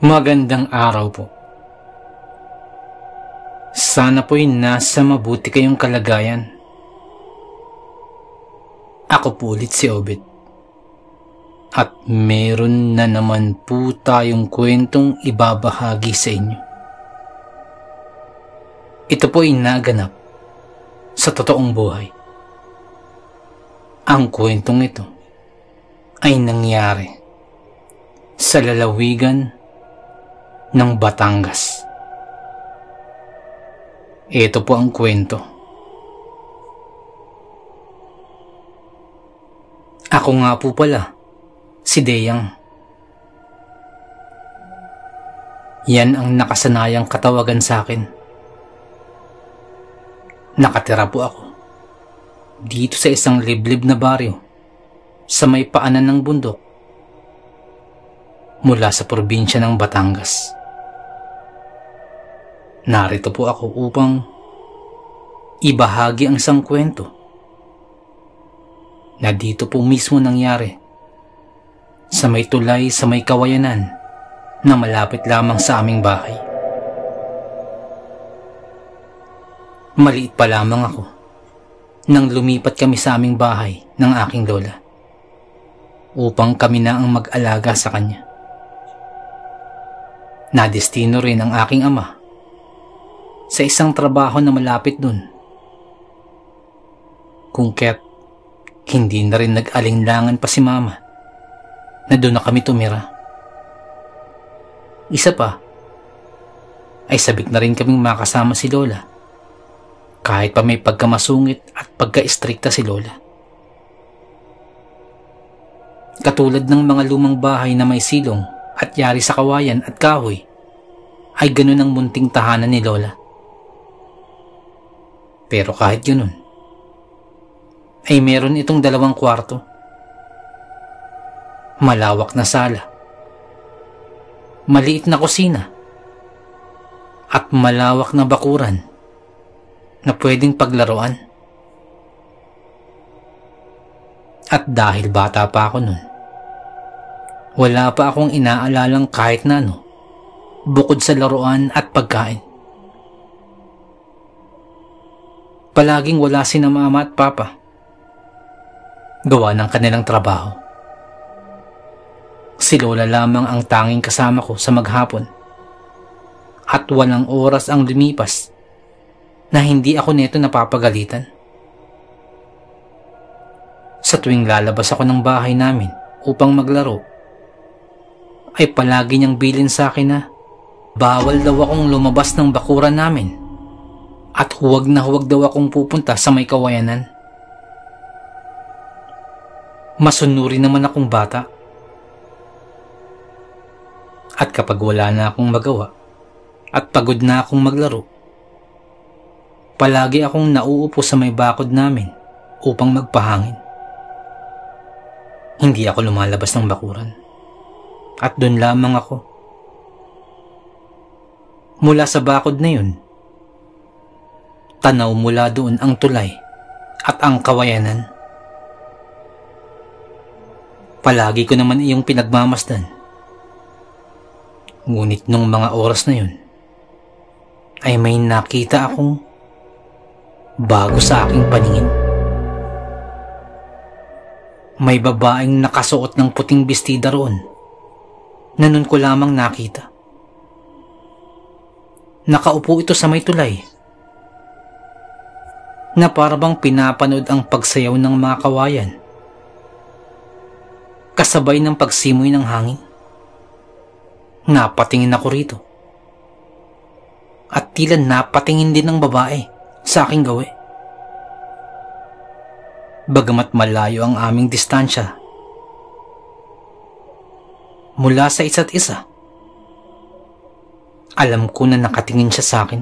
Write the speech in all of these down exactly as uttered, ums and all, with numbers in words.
Magandang araw po. Sana po'y nasa mabuti kayong kalagayan. Ako po ulit si Obed. At meron na naman po tayong kwentong ibabahagi sa inyo. Ito po'y naganap sa totoong buhay. Ang kwentong ito ay nangyari sa lalawigan ng Batangas. Ito po ang kwento. Ako nga po pala, si Deyang. Yan ang nakasanayang katawagan sa akin. Nakatira po ako dito sa isang liblib na baryo sa may paanan ng bundok mula sa probinsya ng Batangas. Narito po ako upang ibahagi ang isang kwento na dito po mismo nangyari sa may tulay sa may kawayanan na malapit lamang sa aming bahay. Maliit pa lamang ako nang lumipat kami sa aming bahay ng aking lola upang kami na ang mag-alaga sa kanya. Nadestino rin ang aking ama sa isang trabaho na malapit dun. Kung kaya't hindi na rin nag-alinlangan pa si mama na doon na kami tumira. Isa pa, ay sabik na rin kaming makasama si lola kahit pa may pagkamasungit at pagka-istrikta si lola. Katulad ng mga lumang bahay na may silong at yari sa kawayan at kahoy, ay ganun ang munting tahanan ni lola. Pero kahit ganun, ay meron itong dalawang kwarto. Malawak na sala, maliit na kusina, at malawak na bakuran na pwedeng paglaruan. At dahil bata pa ako nun, wala pa akong inaalalang kahit na ano, bukod sa laruan at pagkain. Palaging wala sina mama at papa, gawa ng kanilang trabaho. Si lola lamang ang tanging kasama ko sa maghapon, at walang oras ang lumipas na hindi ako neto napapagalitan. Sa tuwing lalabas ako ng bahay namin upang maglaro, ay palagi niyang bilin sa akin na bawal daw akong lumabas ng bakuran namin at huwag na huwag daw akong pupunta sa may kawayanan. Masunuri naman akong bata. At kapag wala na akong magawa at pagod na akong maglaro, palagi akong nauupo sa may bakod namin upang magpahangin. Hindi ako lumalabas ng bakuran. At doon lamang ako. Mula sa bakod na yun, tanaw mula doon ang tulay at ang kawayanan. Palagi ko naman iyong pinagmamasdan. Ngunit nung mga oras na yun, ay may nakita akong bago sa aking paningin. May babaeng nakasuot ng puting bestida roon na nun ko lamang nakita. Nakaupo ito sa may tulay na parabang pinapanood ang pagsayaw ng mga kawayan kasabay ng pagsimoy ng hangin. Napatingin ako rito at tila napatingin din ng babae sa aking gawi. Bagamat malayo ang aming distansya mula sa isa't isa, alam ko na nakatingin siya sa akin.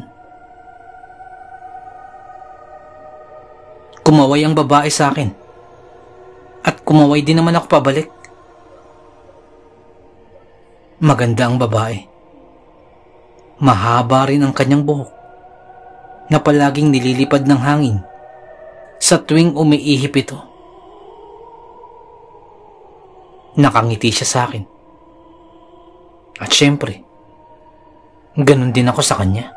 Kumaway ang babae sa akin at kumaway din naman ako pabalik. Maganda ang babae. Mahaba rin ang kanyang buhok na palaging nililipad ng hangin sa tuwing umiihip ito. Nakangiti siya sa akin. At syempre, Ganon din ako sa kanya.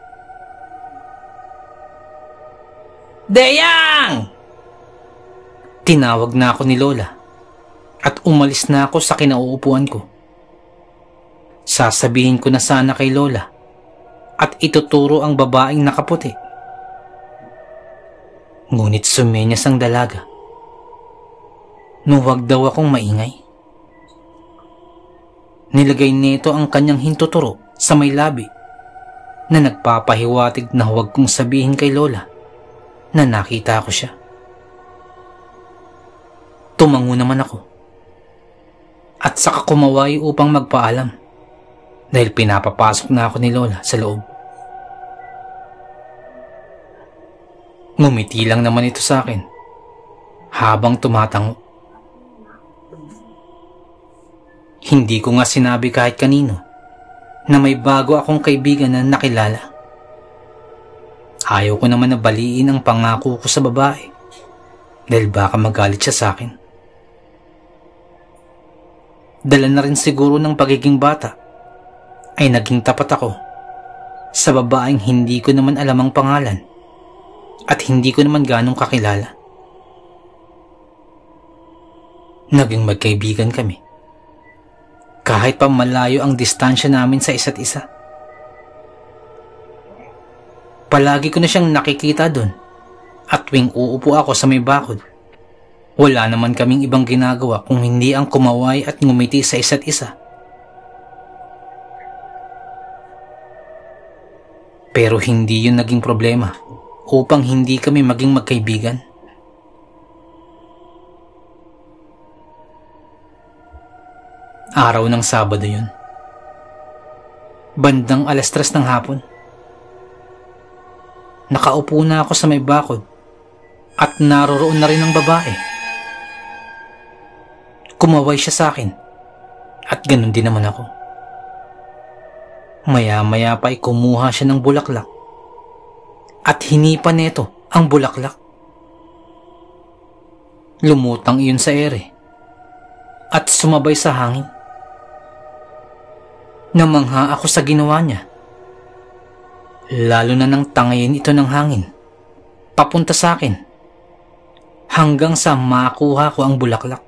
Deyang! Tinawag na ako ni Lola at umalis na ako sa kinauupuan ko. Sasabihin ko na sana kay Lola at ituturo ang babaeng nakaputi. Ngunit sumenyas ang dalaga. Nung wag daw akong maingay. Nilagay nito ang kanyang hintuturo sa may labi na nagpapahiwatig na huwag kong sabihin kay Lola na nakita ko siya. Tumango naman ako at saka kumaway upang magpaalam dahil pinapapasok na ako ni Lola sa loob. Ngumiti lang naman ito sa akin habang tumatango. Hindi ko nga sinabi kahit kanino na may bago akong kaibigan na nakilala. Ayaw ko naman na baliin ang pangako ko sa babae dahil baka magalit siya sa akin. Dala na rin siguro ng pagiging bata ay naging tapat ako sa babaeng hindi ko naman alam ang pangalan at hindi ko naman ganong kakilala. Naging magkaibigan kami. Kahit pa malayo ang distansya namin sa isa't isa. Palagi ko na siyang nakikita doon at tuwing uupo ako sa may bakod. Wala naman kaming ibang ginagawa kung hindi ang kumaway at ngumiti sa isa't isa. Pero hindi yun naging problema upang hindi kami maging magkaibigan. Araw ng Sabado yun. Bandang alas tres ng hapon. Nakaupo na ako sa may bakod at naroroon na rin ang babae. Kumaway siya sa akin at ganun din naman ako. Maya-maya pa ay kumuha siya ng bulaklak at hinipan nito ang bulaklak. Lumutang iyon sa ere at sumabay sa hangin. Namangha ako sa ginawa niya. Lalo na nang tangayin ito ng hangin papunta sa akin hanggang sa makuha ko ang bulaklak.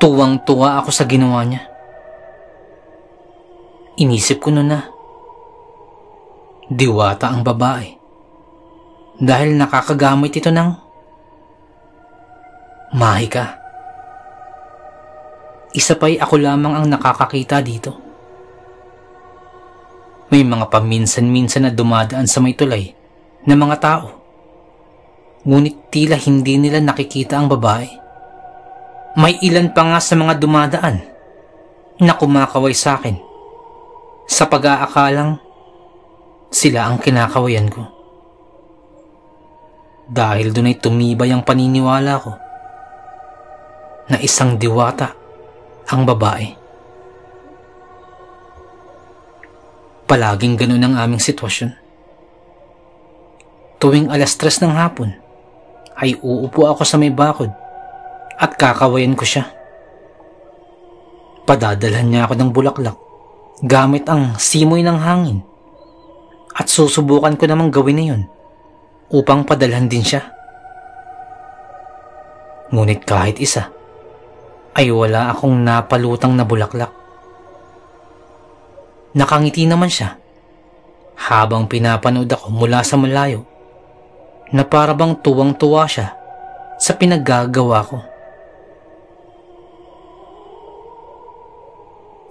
Tuwang-tuwa ako sa ginawa niya. Inisip ko noon na diwata ang babae dahil nakakagamit ito ng mahika. Isa pa'y ako lamang ang nakakakita dito. May mga paminsan-minsan na dumadaan sa may tulay na mga tao. Ngunit tila hindi nila nakikita ang babae. May ilan pa nga sa mga dumadaan na kumakaway sa akin sa pag-aakalang sila ang kinakawayan ko. Dahil doon ay tumibay ang paniniwala ko na isang diwata ang babae. Palaging ganun ang aming sitwasyon. Tuwing alas tres ng hapon ay uupo ako sa may bakod at kakawayan ko siya. Padadalhan niya ako ng bulaklak gamit ang simoy ng hangin at susubukan ko namang gawin niyon upang padalhan din siya. Ngunit kahit isa ay wala akong napalutang na bulaklak. Nakangiti naman siya habang pinapanood ako mula sa malayo na parabang tuwang-tuwa siya sa pinaggagawa ko.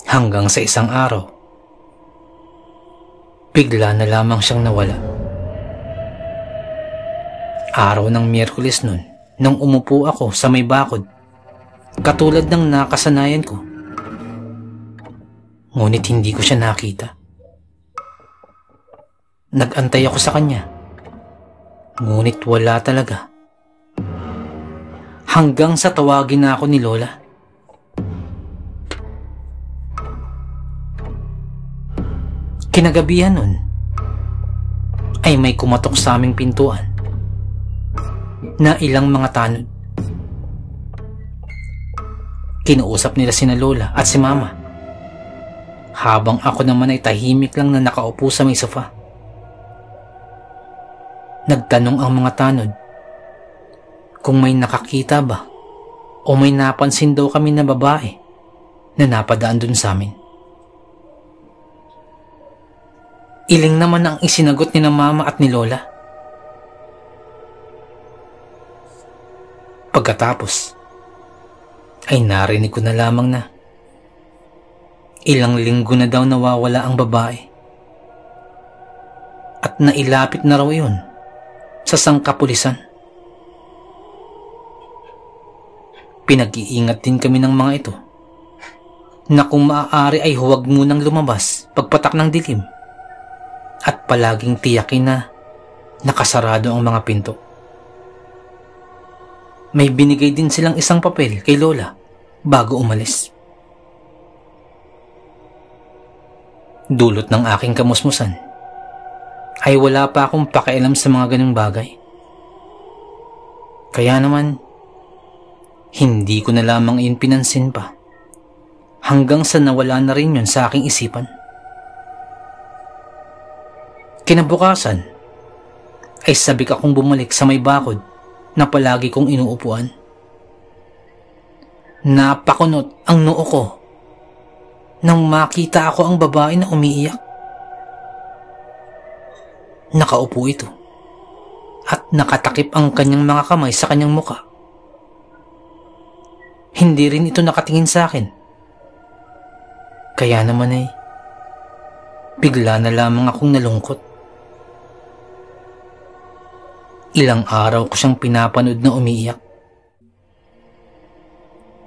Hanggang sa isang araw, bigla na lamang siyang nawala. Araw ng Miyerkules nun, nung umupo ako sa may bakod katulad ng nakasanayan ko. Ngunit hindi ko siya nakita. Nagantay ako sa kanya. Ngunit wala talaga. Hanggang sa tawagin na ako ni Lola. Kinagabihan nun ay may kumatok sa aming pintuan na ilang mga tanod. Kinuusap nila sina Lola at si Mama habang ako naman ay tahimik lang na nakaupo sa may sofa. Nagtanong ang mga tanod kung may nakakita ba o may napansin daw kami na babae na napadaan dun sa amin. Iling naman ang isinagot ni na mama at ni lola. Pagkatapos ay narinig ko na lamang na ilang linggo na daw nawawala ang babae at nailapit na raw yun sa sangkapulisan. Pinag-iingat din kami ng mga ito na kung maaari ay huwag munang lumabas pagpatak ng dilim at palaging tiyakin na nakasarado ang mga pinto. May binigay din silang isang papel kay lola bago umalis. Dulot ng aking kamusmusan ay wala pa akong pakialam sa mga ganung bagay. Kaya naman, hindi ko na lamang iyon pinansin pa hanggang sa nawala na rin yun sa aking isipan. Kinabukasan, ay sabik akong bumalik sa may bakod na palagi kong inuupuan. Napakunot ang noo ko nang makita ako ang babae na umiiyak. Nakaupo ito at nakatakip ang kanyang mga kamay sa kanyang muka. Hindi rin ito nakatingin sa akin. Kaya naman ay bigla na lamang akong nalungkot. Ilang araw ko siyang pinapanood na umiiyak.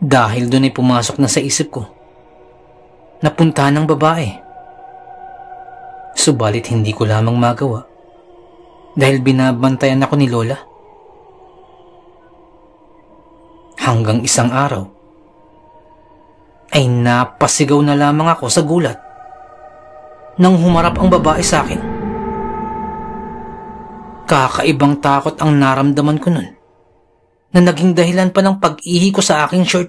Dahil doon ay pumasok na sa isip ko na puntahan ng babae. Subalit hindi ko lamang magawa dahil binabantayan ako ni lola. Hanggang isang araw ay napasigaw na lamang ako sa gulat nang humarap ang babae sa akin. Kakaibang takot ang naramdaman ko nun na naging dahilan pa ng pag-ihi ko sa aking short.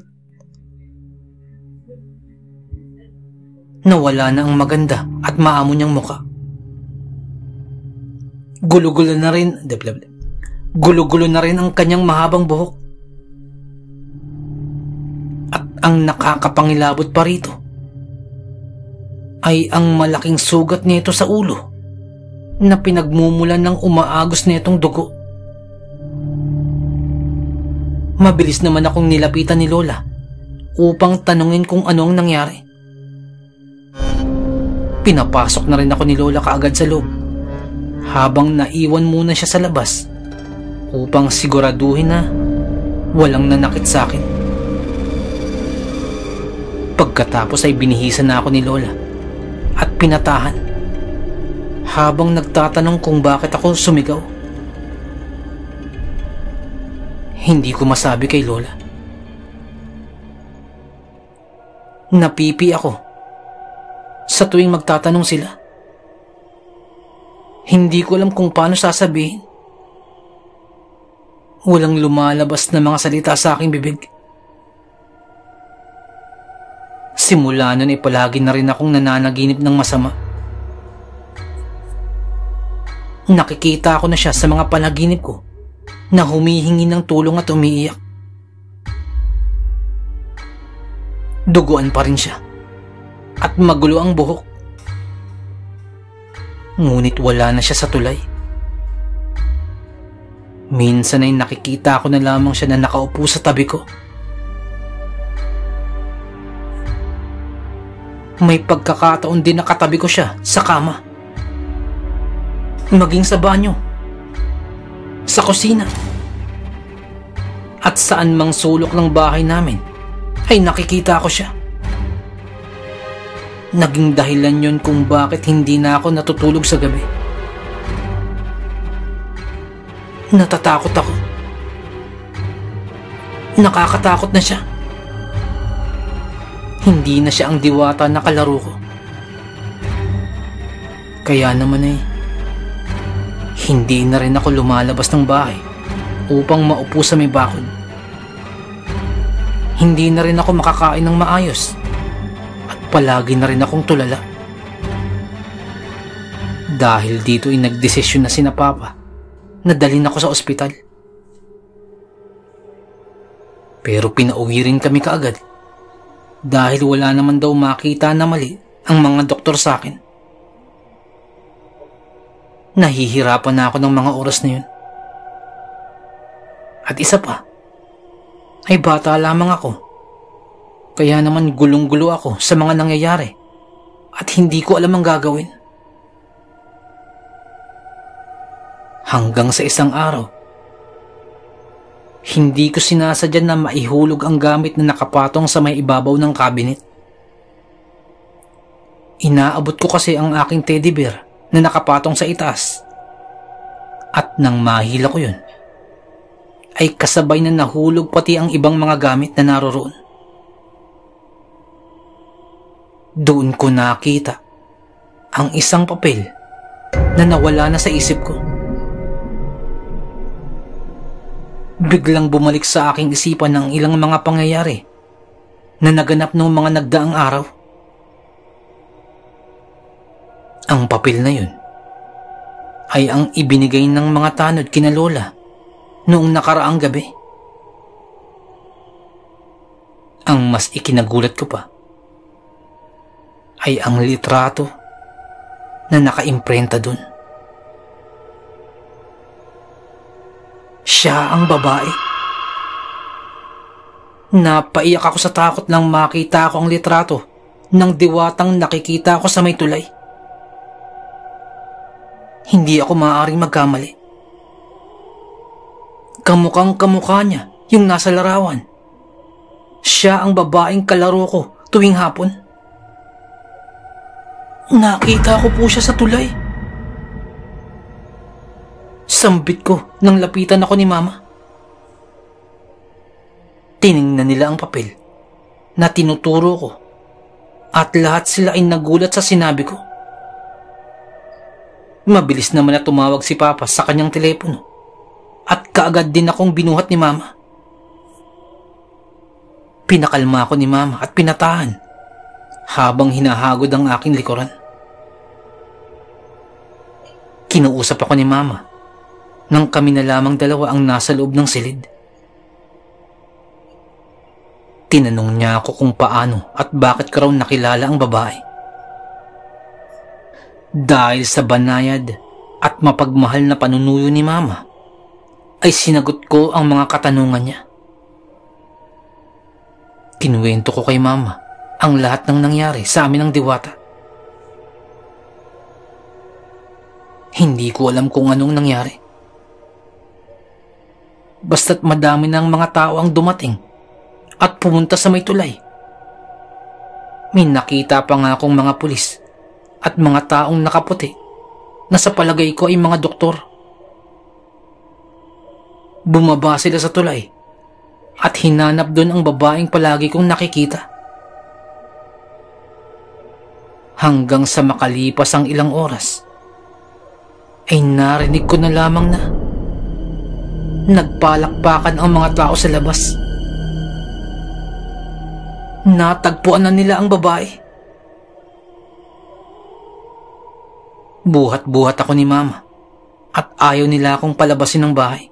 Nawala na ang maganda at maamo niyang muka. Gulo-gulo na rin, gulo-gulo na rin ang kanyang mahabang buhok. At ang nakakapangilabot pa rito ay ang malaking sugat nito sa ulo na pinagmumulan ng umaagos nitong dugo. Mabilis naman akong nilapitan ni lola upang tanungin kung ano ang nangyari. Pinapasok na rin ako ni lola kaagad sa loob habang naiwan muna siya sa labas upang siguraduhin na walang nanakit sa akin. Pagkatapos ay binihisan na ako ni lola at pinatahan habang nagtatanong kung bakit ako sumigaw. Hindi ko masabi kay lola. Napipi ako sa tuwing magtatanong sila. Hindi ko alam kung paano sasabihin. Walang lumalabas na mga salita sa aking bibig. Simula nun ay palagi na rin akong nananaginip ng masama. Nakikita ko na siya sa mga panaginip ko na humihingi ng tulong at umiiyak. Duguan pa rin siya at magulo ang buhok. Ngunit wala na siya sa tulay. Minsan ay nakikita ko na lamang siya na nakaupo sa tabi ko. May pagkakataon din nakatabi ko siya sa kama, maging sa banyo, sa kusina, at saan mang sulok ng bahay namin ay nakikita ko siya. Naging dahilan yun kung bakit hindi na ako natutulog sa gabi. Natatakot ako. Nakakatakot na siya. Hindi na siya ang diwata na kalaro ko. Kaya naman eh, hindi na rin ako lumalabas ng bahay upang maupo sa may bakod. Hindi na rin ako makakain ng maayos. palagi na rin akong tulala. Dahil dito ay nagdesisyon na sina Papa na dalhin ako sa ospital. Pero pinauwi rin kami kaagad dahil wala naman daw makita na mali ang mga doktor sa akin. Nahihirapan na ako ng mga oras na yun. At isa pa, ay bata lamang ako. Kaya naman gulong-gulo ako sa mga nangyayari at hindi ko alam ang gagawin. Hanggang sa isang araw, hindi ko sinasadya na maihulog ang gamit na nakapatong sa may ibabaw ng kabinet. Inaabot ko kasi ang aking teddy bear na nakapatong sa itaas. At nang mahila ko yun, ay kasabay na nahulog pati ang ibang mga gamit na naroroon. Doon ko nakita ang isang papel na nawala na sa isip ko. Biglang bumalik sa aking isipan ang ilang mga pangyayari na naganap noong mga nagdaang araw. Ang papel na yun ay ang ibinigay ng mga tanod kina Lola noong nakaraang gabi. Ang mas ikinagulat ko pa ay ang litrato na nakaimprenta dun. Siya ang babae. Napaiyak ako sa takot nang makita ko ang litrato ng diwatang nakikita ko sa may tulay. Hindi ako maaaring magkamali. Kamukhang kamukha niya yung nasa larawan. Siya ang babaeng kalaro ko tuwing hapon. Nakita ko po siya sa tulay. Sambit ko nang lapitan ako ni Mama. Tiningnan nila ang papel na tinuturo ko at lahat sila ay nagulat sa sinabi ko. Mabilis naman na tumawag si Papa sa kanyang telepono. At kaagad din akong binuhat ni Mama. Pinakalma ako ni Mama at pinatahan habang hinahagod ang aking likuran. Kinuusap ako ni Mama nang kami na lamang dalawa ang nasa loob ng silid. Tinanong niya ako kung paano at bakit ko raw nakilala ang babae. Dahil sa banayad at mapagmahal na panunuyo ni Mama, ay sinagot ko ang mga katanungan niya. Kinuwento ko kay Mama ang lahat ng nangyari sa amin ng diwata. Hindi ko alam kung anong nangyari. Basta't madami ng mga tao ang dumating at pumunta sa may tulay. May nakita pa nga akong mga pulis at mga taong nakaputi na sa palagay ko ay mga doktor. Bumaba sila sa tulay at hinanap doon ang babaeng palagi kong nakikita. Hanggang sa makalipas ang ilang oras, ay narinig ko na lamang na nagpalakpakan ang mga tao sa labas. Natagpuan na nila ang babae. Buhat-buhat ako ni Mama at ayaw nila akong palabasin ng bahay.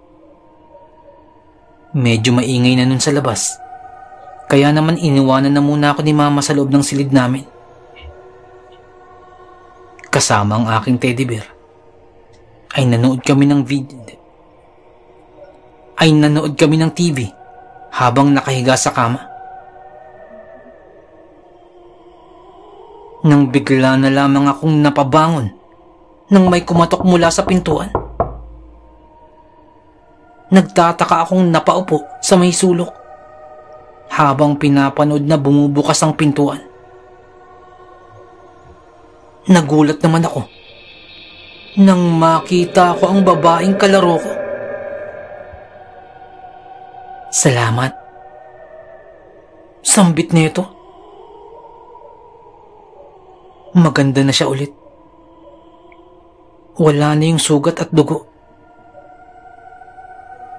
Medyo maingay na nun sa labas, kaya naman iniwanan na muna ako ni Mama sa loob ng silid namin. Kasama ang aking teddy bear, ay nanood kami ng video, ay nanood kami ng T V habang nakahiga sa kama. Nang bigla na lamang akong napabangon nang may kumatok mula sa pintuan. Nagtataka akong napaupo sa may sulok habang pinapanood na bumubukas ang pintuan. Nagulat naman ako nang makita ko ang babaeng kalaro ko. Salamat. Sambit nito. Maganda na siya ulit. Wala na yung sugat at dugo.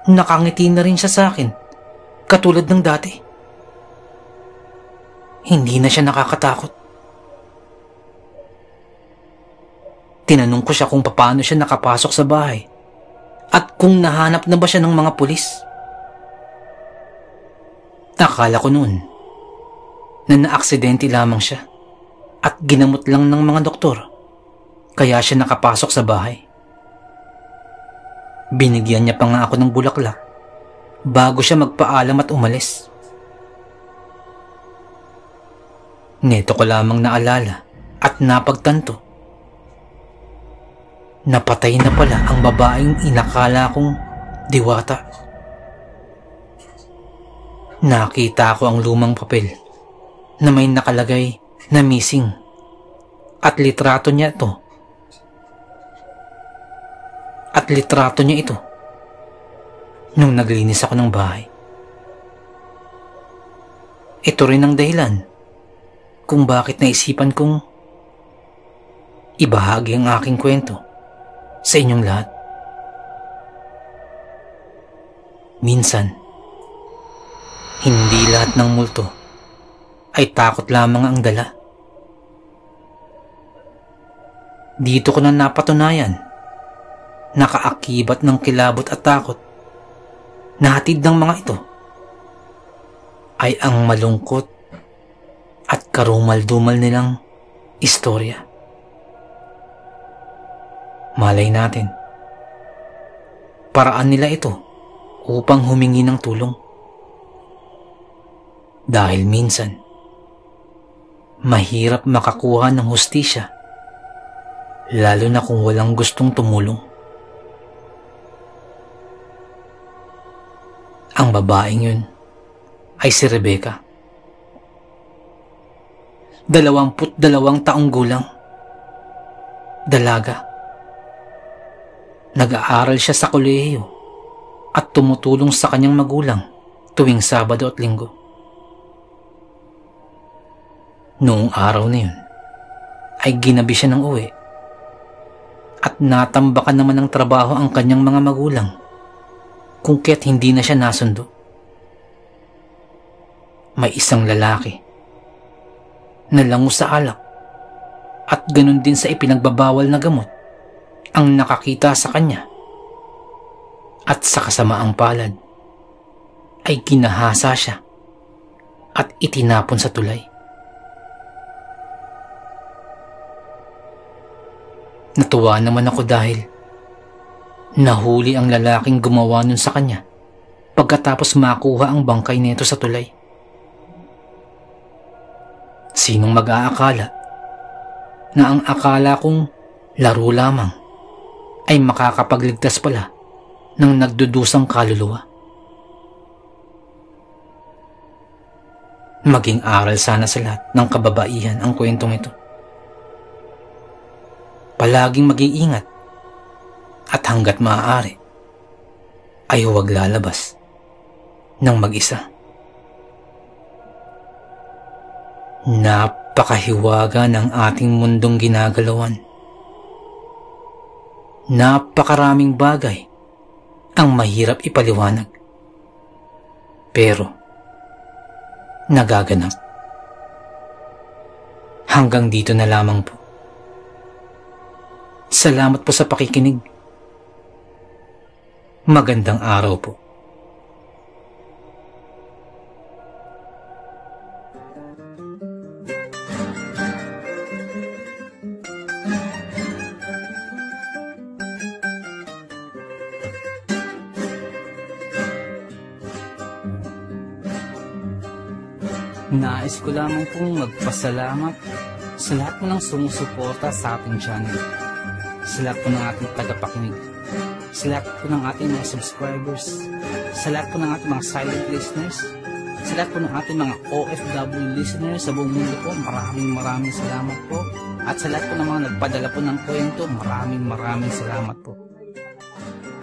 Nakangiti na rin siya sa akin, katulad ng dati. Hindi na siya nakakatakot. Tinanong ko siya kung paano siya nakapasok sa bahay at kung nahanap na ba siya ng mga pulis. Nakala ko noon na naaksidente lamang siya at ginamot lang ng mga doktor kaya siya nakapasok sa bahay. Binigyan niya pa nga ako ng bulaklak bago siya magpaalam at umalis. Neto ko lamang naalala at napagtanto. Napatay na pala ang babaeng inakala kong diwata. Nakita ko ang lumang papel na may nakalagay na missing at litrato niya ito. At litrato niya ito nung naglinis ako ng bahay. Ito rin ang dahilan kung bakit naisipan kong ibahagi ang aking kwento sa inyong lahat. Minsan, hindi lahat ng multo ay takot lamang ang dala. Dito ko na napatunayan, nakaakibat ng kilabot at takot na hatid ng mga ito ay ang malungkot at karumal-dumal nilang istorya. Malay natin, paraan nila ito upang humingi ng tulong. Dahil minsan, mahirap makakuha ng hustisya, lalo na kung walang gustong tumulong. Ang babaeng yun ay si Rebecca. Dalawamput dalawang taong gulang. Dalaga. Nag-aaral siya sa kolehiyo at tumutulong sa kanyang magulang tuwing Sabado at Linggo. Noong araw na yun, ay ginabi siya ng uwi at natambakan naman ng trabaho ang kanyang mga magulang kung kaya't hindi na siya nasundo. May isang lalaki nalango sa alak at ganun din sa ipinagbabawal na gamot ang nakakita sa kanya at sa kasamaang palad ay kinahasa siya at itinapon sa tulay. Natuwa naman ako dahil nahuli ang lalaking gumawa nun sa kanya pagkatapos makuha ang bangkay nito sa tulay. Sinong mag-aakala na ang akala kong laro lamang ay makakapagligtas pala ng nagdudusang kaluluwa? Maging aral sana sa lahat ng kababaihan ang kwentong ito. Palaging mag-iingat at hanggat maaari ay huwag lalabas ng mag-isa. Napakahiwaga ng ating mundong ginagalawan. Napakaraming bagay ang mahirap ipaliwanag. Pero, nagaganap. Hanggang dito na lamang po. Salamat po sa pakikinig. Magandang araw po. Nais ko lamang pong magpasalamat sa lahat po ng sumusuporta sa ating channel, sa lahat po ng ating tagapakinig, sa lahat po ng ating mga subscribers, sa lahat po ng ating mga silent listeners, sa lahat po ng ating mga O F W listeners sa buong mundo po, maraming maraming salamat po. At sa lahat po ng mga nagpadala po ng kwento, maraming maraming salamat po.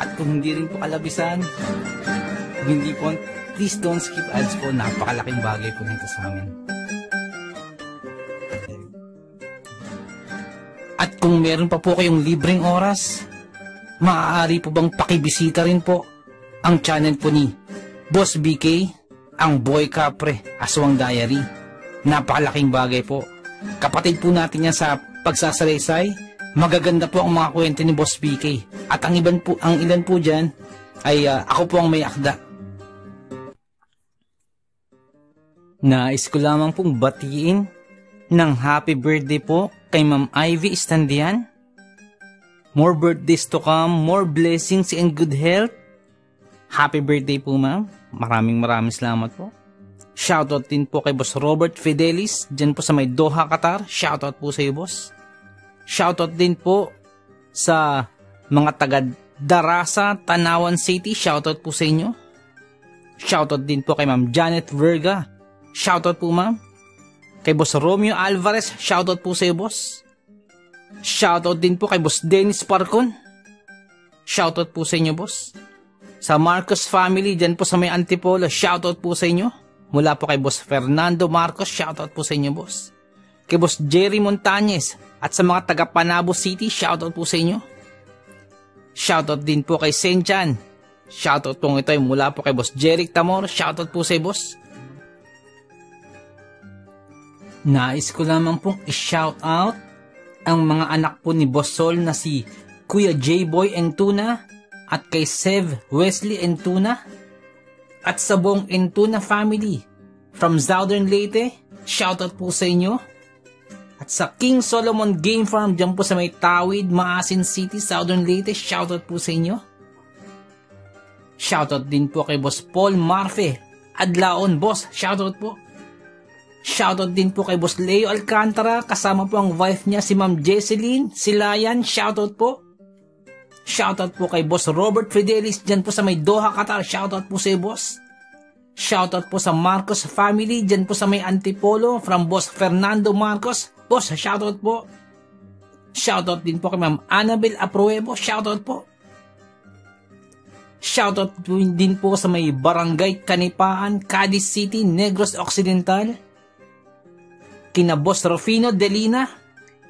At kung hindi rin po kalabisan, hindi po, please don't skip ads po. Napakalaking bagay po nito sa amin. At kung meron pa po kayong libreng oras, maaari po bang pakibisita rin po ang channel po ni Boss B K, ang Boy Kapre Aswang Diary. Napakalaking bagay po. Kapatid po natin yan sa pagsasalaysay magaganda po ang mga kwento ni Boss B K. At ang iban po, ang ilan po dyan ay uh, ako po ang may akda. Nais ko lamang pong batiin ng happy birthday po kay Ma'am Ivy Standian. More birthdays to come, more blessings and good health. Happy birthday po, ma'am. Maraming maraming salamat po. Shoutout din po kay Boss Robert Fidelis, dyan po sa may Doha, Qatar. Shoutout po sa iyo, boss. Shoutout din po sa mga taga Darasa, Tanawan City. Shoutout po sa inyo. Shoutout din po kay Ma'am Janet Verga. Shoutout po, ma'am. Kay Boss Romeo Alvarez, shoutout po sa iyo, boss. Shoutout din po kay Boss Dennis Parkon. Shoutout po sa inyo, boss. Sa Marcos family, dyan po sa may Antipolo, shoutout po sa inyo. Mula po kay Boss Fernando Marcos, shoutout po sa inyo, boss. Kay Boss Jerry Montañez at sa mga taga Panabo City, shoutout po sa inyo. Shoutout din po kay Senchan. Shoutout pong ito ay mula po kay Boss Jeric Tamor, shoutout po sa boss. Nais ko lamang pong i-shoutout ang mga anak po ni Boss Sol na si Kuya J-Boy Entuna at kay Sev Wesley Entuna. At sa buong Entuna family from Southern Leyte, shoutout po sa inyo. At sa King Solomon Game Farm, dyan po sa may Tawid, Maasin City, Southern Leyte, shoutout po sa inyo. Shoutout din po kay Boss Paul Marfe Adlaon, boss, shoutout po. Shoutout din po kay Boss Leo Alcantara, kasama po ang wife niya si Ma'am Jesseline Silayan, shoutout po. Shoutout po kay Boss Robert Fidelis, dyan po sa may Doha, Qatar. Shoutout po sa iyo, boss. Shoutout po sa Marcos family, dyan po sa may Antipolo, from Boss Fernando Marcos. Boss, shoutout po. Shoutout din po kay Ma'am Annabel Aproebo. Shoutout po. Shoutout din po sa may Barangay Kanipaan, Cadiz City, Negros Occidental. Kina Boss Rufino Delina,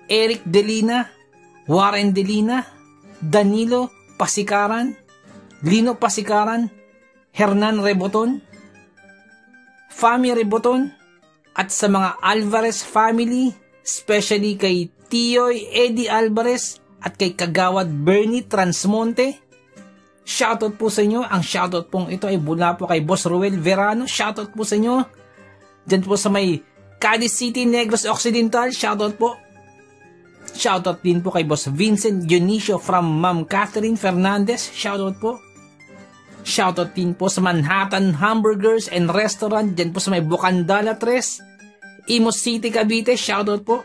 Eric Delina, Warren Delina, Danilo Pasikaran, Lino Pasikaran, Hernan Reboton, Fami Reboton, at sa mga Alvarez family, especially kay Tiyoy Eddie Alvarez at kay Kagawad Bernie Transmonte. Shoutout po sa inyo. Ang shoutout pong ito ay mula po kay Boss Ruel Verano. Shoutout po sa inyo. Diyan po sa may Cadiz City, Negros Occidental. Shoutout po. Shoutout din po kay Boss Vincent Dionisio from Ma'am Catherine Fernandez. Shoutout po. Shoutout din po sa Manhattan Hamburgers and Restaurant. Diyan po sa may Bukandala Tres, Imus City, Cavite. Shoutout po.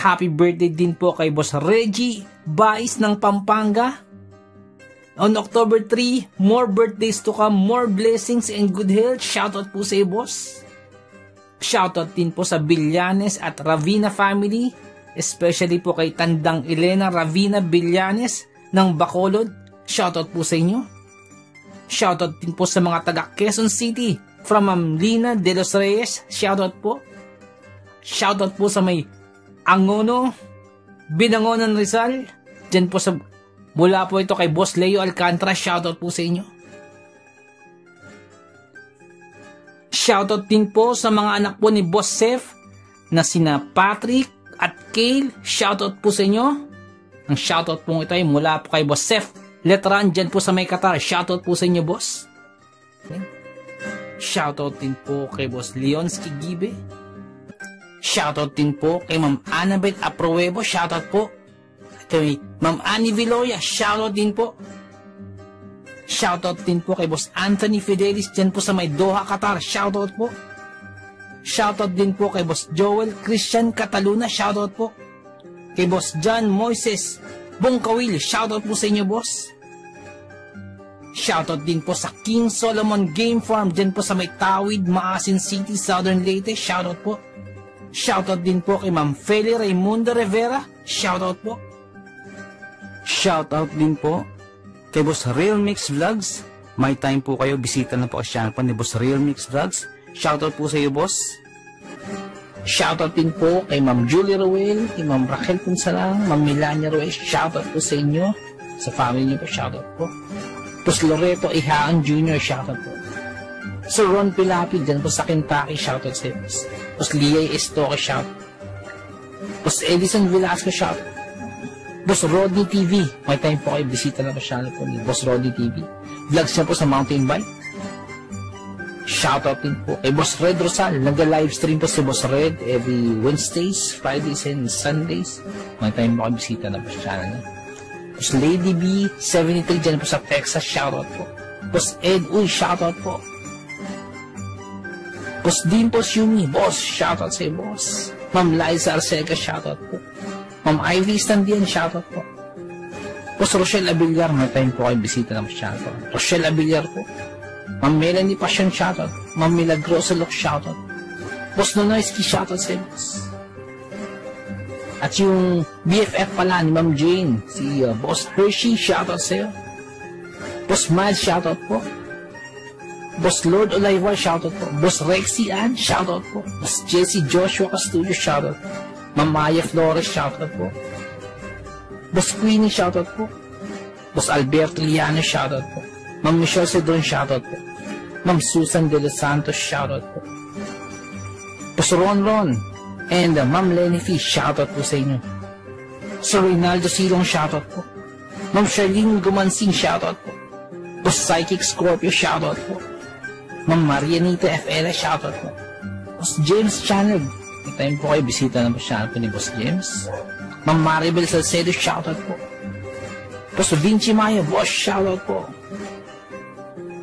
Happy birthday din po kay Boss Reggie Bais ng Pampanga. On October three, more birthdays to come, more blessings and good health. Shoutout po sa iyo, boss. Shoutout din po sa Villanes at Ravina family, especially po kay Tandang Elena Ravina Villanes ng Bacolod. Shoutout po sa inyo. Shoutout din po sa mga taga Quezon City from Ma'am Lina De Los Reyes. Shoutout po. Shoutout po sa may Angono, Binangonan Rizal. Diyan po sa, mula po ito kay Boss Leo Alcantara. Shoutout po sa inyo. Shoutout din po sa mga anak po ni Boss Sef na sina Patrick at Kale. Shoutout po sa inyo. Ang shoutout po ito ay mula po kay Boss Sef Letran, dyan po sa may Qatar. Shoutout po sa inyo, boss. Okay. Shoutout din po kay Boss Leonski Gibe. Shoutout din po kay Ma'am Annabel Aproebo. Shoutout po kay Ma'am Annie Viloya. Shoutout din po. Shoutout din po kay Boss Anthony Fidelis, dyan po sa may Doha, Qatar. Shoutout po. Shoutout din po kay Boss Joel Christian Cataluna. Shoutout po. Kay Boss John Moises Bongkawil. Shoutout po sa inyo, boss. Shoutout din po sa King Solomon Game Farm, dyan po sa may Tawid, Maasin City, Southern Leyte. Shoutout po. Shoutout din po kay Ma'am Feli Raimundo Rivera. Shoutout po. Shoutout din po kay Boss Real Mix Vlogs. May time po kayo, bisita na po ang channel po ni Boss Real Mix Vlogs. Shoutout po sa iyo, boss. Shoutout din po kay Ma'am Julie Ruel, kay Ma'am Raquel Punsalang, Ma'am Melania Ruel. Shoutout po sa inyo. Sa family niyo po, shoutout po. Pus Loreto Ihaan Junior, shoutout po. Sir Ron Pilapi, dyan po sa Kentucky, shoutout sa iyo, boss. Pus Lia Estoque, shoutout. Pus Edison Velasco, shoutout. Boss Roddy T V. May time po kayo bisita na channel po ni Boss Roddy T V. Vlogs siya po sa mountain bike. Shoutout din po kay Boss Red Rosal. Nag-livestream po si Boss Red every Wednesdays, Fridays, and Sundays. May time po kayo bisita na sa channel niya. Boss Lady B seventy-three dyan po sa Texas. Shoutout po. Boss Ed Uy. Shoutout po. Boss Dean Posyumi. Boss. Shoutout sa Boss. Ma'am Liza Arcega. Shoutout po. Ma'am Ivy Standian, shoutout po. Boss Rochelle Abillar, may time po kayo bisita ng shoutout. Rochelle Abillar po. Ma'am Melanie Passion, shoutout. Ma'am Milagrosa Lok, shoutout. Boss Nonoyski, shoutout sa Boss. At yung B F F pala ni Ma'am Jane, si uh, Boss Hershey, shoutout sa iyo. Boss Miles, shoutout po. Boss Lord Olaywa, shoutout po. Boss Rexy Ann, shoutout po. Boss Jesse Joshua Castillo, shoutout po. Mamaya Flores, shoutout po. Boss Queenie, shoutout po. Boss Alberto Liano, shoutout po. Ma'am Michelle Cedron, shoutout po. Ma'am Susan De Los Santos, shoutout po. Boss Ron Ron and uh, Ma'am Lenny Fee, shoutout po sa inyo. Sir Reynaldo Silong, shoutout po. Ma'am Charlene Gumansing, shoutout po. Boss Psychic Scorpio, shoutout po. Ma'am Marianita F L, shoutout po. Boss James Channel, time po kayo bisita ng channel po ni Boss James. Ma'am Maribel Salcedo, shoutout po. Boss Vinci Maya, Boss, shoutout po.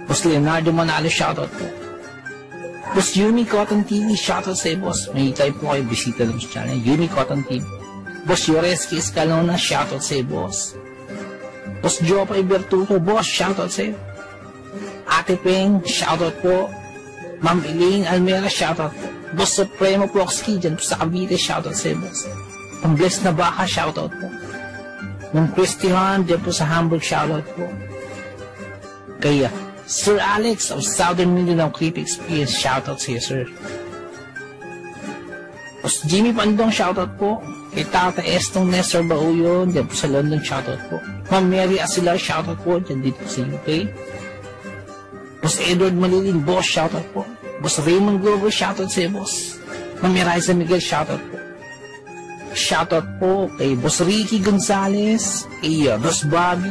Boss Leonardo Manalo, shoutout po. Boss Yumi Cotton T V, shoutout sa Boss. May time po kayo bisita ng channel Yumi Cotton T V. Boss Yoreski Escalona, shoutout sa Boss. Boss Jopa Ibertuco, Boss, shoutout sa Ate Peng, shoutout po. Ma'am Elaine Almera, shoutout po. Boss Supremo Proxy, dyan po sa Cavite, shoutout sa Boss. Ang Blessed na Baka, shoutout po. Ng Christian, dyan po sa Hamburg, shoutout po. Kaya, Sir Alex of Southern Mindanao Creep Experience, shoutout sa sir. Boss Jimmy Pandong, shoutout po. Kay Tata Estong Nestor Bauyon, dyan po sa London, shoutout po. Ma'am Mary Asilar, shoutout po, dyan dito sa U K. Boss Edward Malilin, Boss, shoutout po. Boss Raymond Glover, shoutout sa Boss. Ma'am Iriza Miguel, shoutout po. Shoutout po kay Boss Ricky Gonzalez, kay uh, Boss Bobby,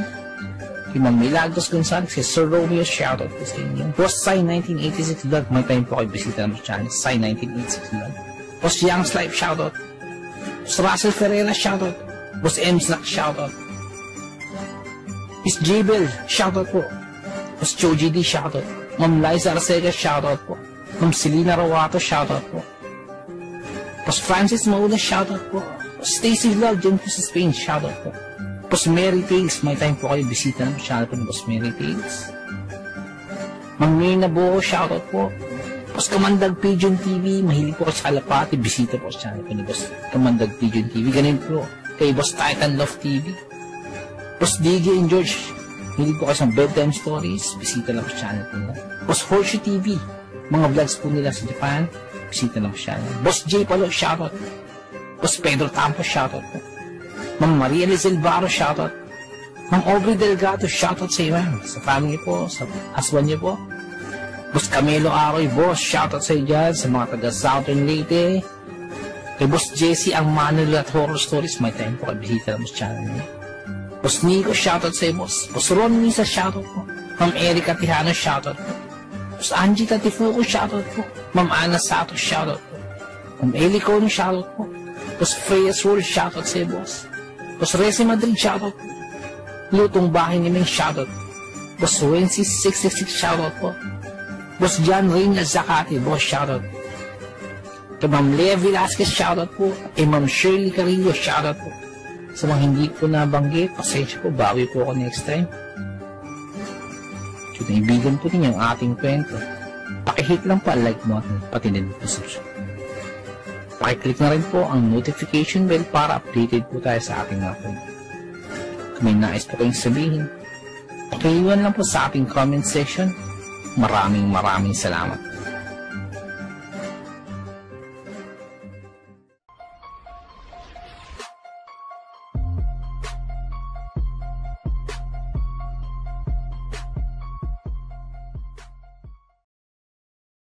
kay Ma'am Milagros Gonzalez, kay Sir Romeo, shoutout po sa inyo. Boss Sai nineteen eighty-six Vlog, may time po kayo bisita ng channel, Sai nineteen eighty-six Vlog. Boss Young's Life, shoutout. Boss Russell Ferreira, shoutout. Boss Emsnack, shoutout. Miss Jebel, shoutout po. Boss Choji D, shoutout. Ma'am Liza Arcega, shoutout po. Ma'am Selena Rawato, shoutout po. Boss Francis Maula, shoutout po. Boss Stacy Love, dyan po sa Spain, shoutout po. Boss Mary Tales, may time po kayo bisita ng channel po ng Boss Mary Tales. Ma'am Myrna Boho, shoutout po. Boss Kamandag Pigeon T V, mahilig po sa Alapati, bisita po sa channel po ng Boss Kamandag Pigeon T V. Ganun po kay Boss Titan Love T V. Boss D J and George, mahilig po sa Bedtime Stories, bisita lang po sa channel po na. Boss Horseshoe T V, mga vlogs po nila sa Japan, bisita lang siya. Boss J. Palo, shoutout. Boss Pedro Tampo, shoutout po. Ma'am Maria Lizilvaro, shoutout. Ma'am Aubrey Delgado, shoutout sa iyo, sa family po, sa aswan niyo po. Boss Camelo Aroy, Boss, shoutout sa iyo dyan, sa mga taga Southern Leyte. Kay Boss Jesse, ang Manila at Horror Stories, may time po kabisita lang sa channel niyo. Boss Nico, shoutout sa iyo, Boss. Boss Ron Misa, shoutout po. Ma'am Erika Tijano, shoutout po. Boss Angie Tatifuko, shoutout po. Ma'am Ana Sato, shoutout po. Ma'am Eli Cono, shoutout po. Boss Freya Swol, shoutout sa Boss. Boss Resi Madrid, shoutout po. Lutong Bahay ni Ming, shoutout po. Boss Wensi six six six, shoutout po. Boss John Reynald Zacate, Boss, shoutout po. Kay Ma'am Lea Velasquez, shoutout po. Kay Ma'am Shirley Carillo, shoutout po. Sa mga hindi ko nabanggit, pasensya po, bawi po ako next time. Naibigan po ninyo ang ating kwento. Pakihit lang po ang like button, pati na din po subscribe. Pakiclick na rin po ang notification bell para updated po tayo sa ating upload. Kung may nais po kayong sabihin, pakiiwan lang po sa ating comment section. Maraming maraming salamat.